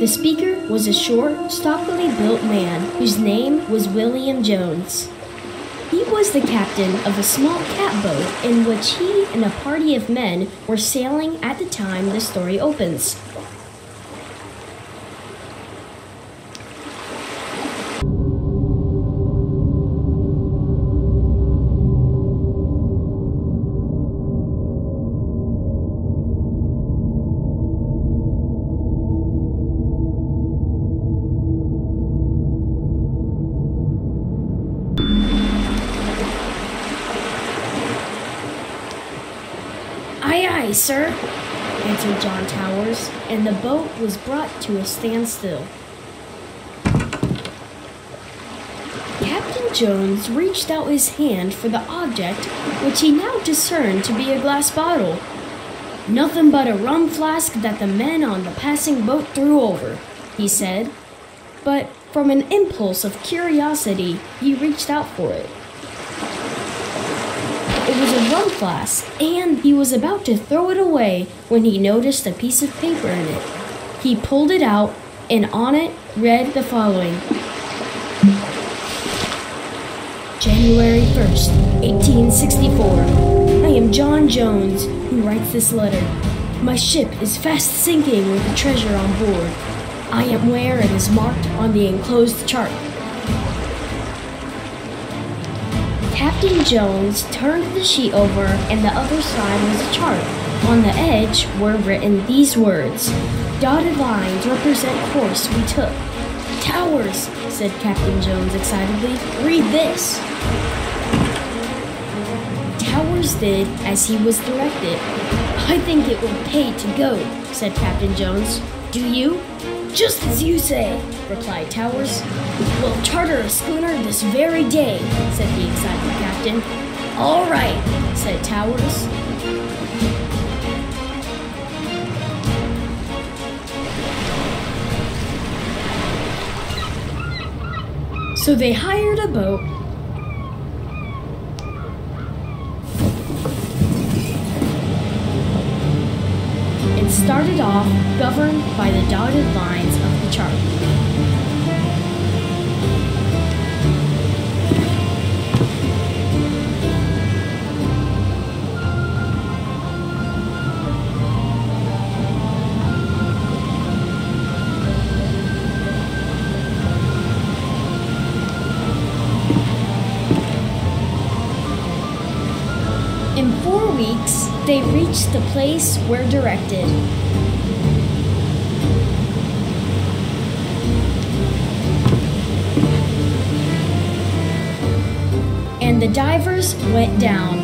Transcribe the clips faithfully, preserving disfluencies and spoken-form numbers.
The speaker was a short, stockily built man whose name was William Jones. He was the captain of a small catboat in which he and a party of men were sailing at the time the story opens. "Aye, aye, sir," answered John Towers, and the boat was brought to a standstill. Captain Jones reached out his hand for the object, which he now discerned to be a glass bottle. "Nothing but a rum flask that the men on the passing boat threw over," he said. But from an impulse of curiosity, he reached out for it. It was a rum flask, and he was about to throw it away when he noticed a piece of paper in it. He pulled it out, and on it read the following: January first, eighteen sixty-four. I am John Jones, who writes this letter. My ship is fast sinking with the treasure on board. I am where it is marked on the enclosed chart. Captain Jones turned the sheet over, and the other side was a chart. On the edge were written these words: "Dotted lines represent course we took." "Towers," said Captain Jones excitedly, "read this." Towers did as he was directed. "I think it will pay to go," said Captain Jones. "Do you?" "Just as you say," replied Towers. "We'll charter a schooner this very day," said the excited captain. "All right," said Towers. So they hired a boat, started off governed by the dotted lines of the chart. In four weeks, they reached the place where directed. And the divers went down.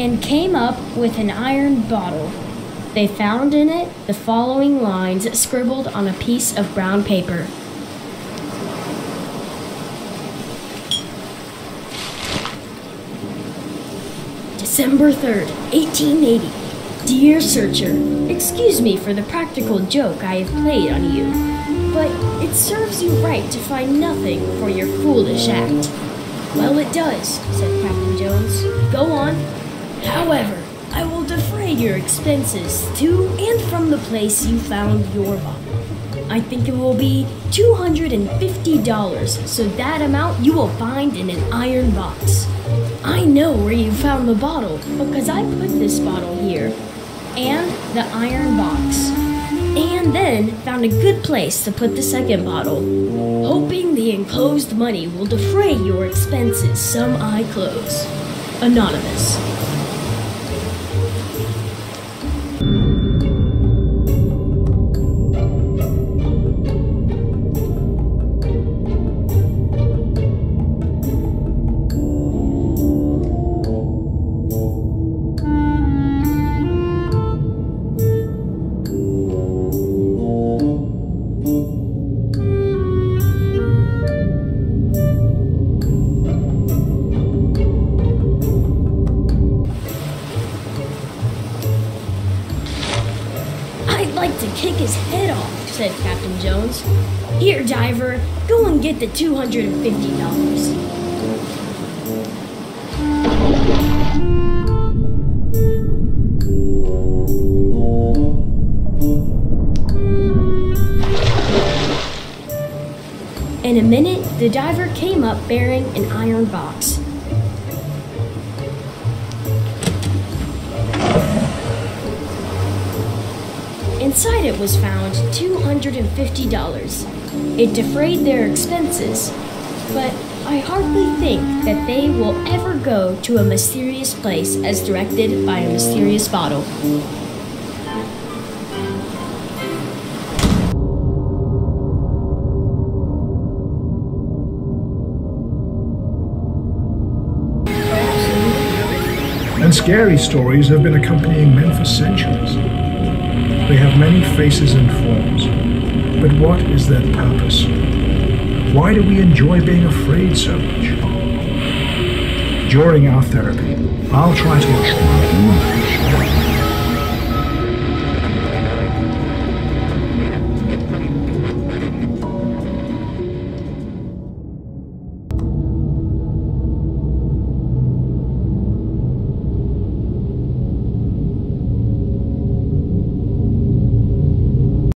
And came up with an iron bottle. They found in it the following lines scribbled on a piece of brown paper: December third, eighteen eighty. Dear Searcher, excuse me for the practical joke I have played on you, but it serves you right to find nothing for your foolish act. Well, it does, said Captain Jones. Go on. However, I will defray your expenses to and from the place you found your bottle. I think it will be two hundred fifty dollars, so that amount you will find in an iron box. I know where you found the bottle because I put this bottle here and the iron box, and then found a good place to put the second bottle, hoping the enclosed money will defray your expenses some I close. Anonymous. "I'd like to kick his head off," said Captain Jones. "Here, Diver, go and get the two hundred fifty dollars. In a minute, the diver came up bearing an iron box. Inside it was found two hundred fifty dollars. It defrayed their expenses, but I hardly think that they will ever go to a mysterious place as directed by a mysterious bottle. And scary stories have been accompanying men for centuries. They have many faces and forms, but what is their purpose? Why do we enjoy being afraid so much? During our therapy, I'll try to explain